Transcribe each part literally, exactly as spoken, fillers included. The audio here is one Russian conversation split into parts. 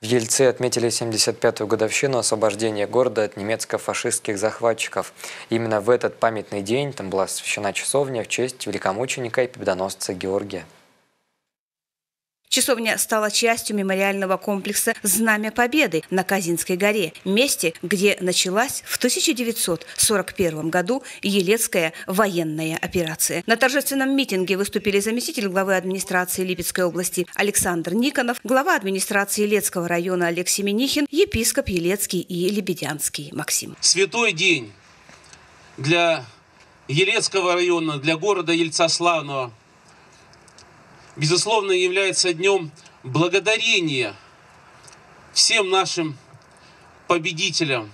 В Ельце отметили семьдесят пятую годовщину освобождения города от немецко-фашистских захватчиков. Именно в этот памятный день там была освящена часовня в честь великомученика и победоносца Георгия. Часовня стала частью мемориального комплекса «Знамя Победы» на Казинской горе, месте, где началась в тысяча девятьсот сорок первом году Елецкая военная операция. На торжественном митинге выступили заместитель главы администрации Липецкой области Александр Никонов, глава администрации Елецкого района Алексей Минихин, епископ Елецкий и Лебедянский Максим. Святой день для Елецкого района, для города Ельца славного, безусловно, является днем благодарения всем нашим победителям.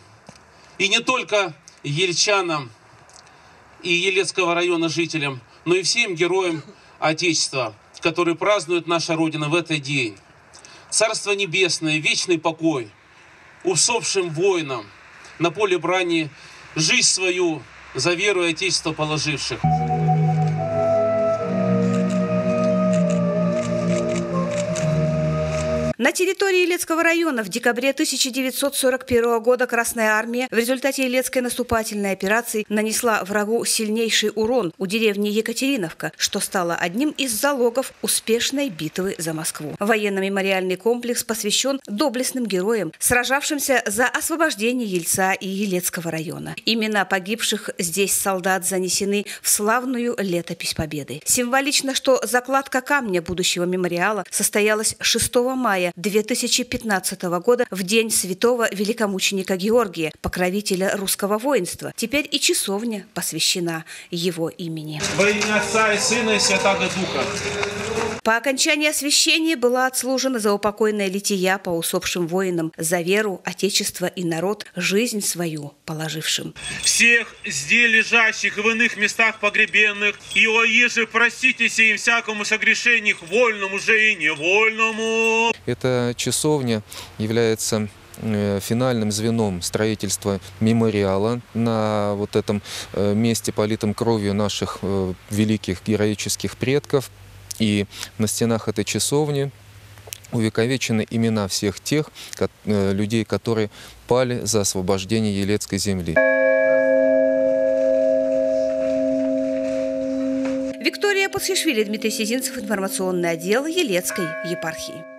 И не только ельчанам и Елецкого района жителям, но и всем героям Отечества, которые празднуют наша Родина в этот день. Царство Небесное, вечный покой усопшим воинам на поле брани, жизнь свою за веру и Отечество положивших. На территории Елецкого района в декабре тысяча девятьсот сорок первого года Красная Армия в результате Елецкой наступательной операции нанесла врагу сильнейший урон у деревни Екатериновка, что стало одним из залогов успешной битвы за Москву. Военно-мемориальный комплекс посвящен доблестным героям, сражавшимся за освобождение Ельца и Елецкого района. Имена погибших здесь солдат занесены в славную летопись Победы. Символично, что закладка камня будущего мемориала состоялась шестого мая две тысячи пятнадцатого года, в день святого великомученика Георгия, покровителя русского воинства. Теперь и часовня посвящена его имени. Во имя Отца и Сына и Святаго Духа. По окончании освящения была отслужена заупокойная лития по усопшим воинам за веру, Отечество и народ, жизнь свою положившим. Всех здесь лежащих и в иных местах погребенных, и о еже простите сим всякому согрешению, вольному же и невольному. Эта часовня является финальным звеном строительства мемориала на вот этом месте, политом кровью наших великих героических предков. И на стенах этой часовни увековечены имена всех тех людей, которые пали за освобождение Елецкой земли. Виктория Посхишвили, Дмитрий Сизинцев, информационный отдел Елецкой епархии.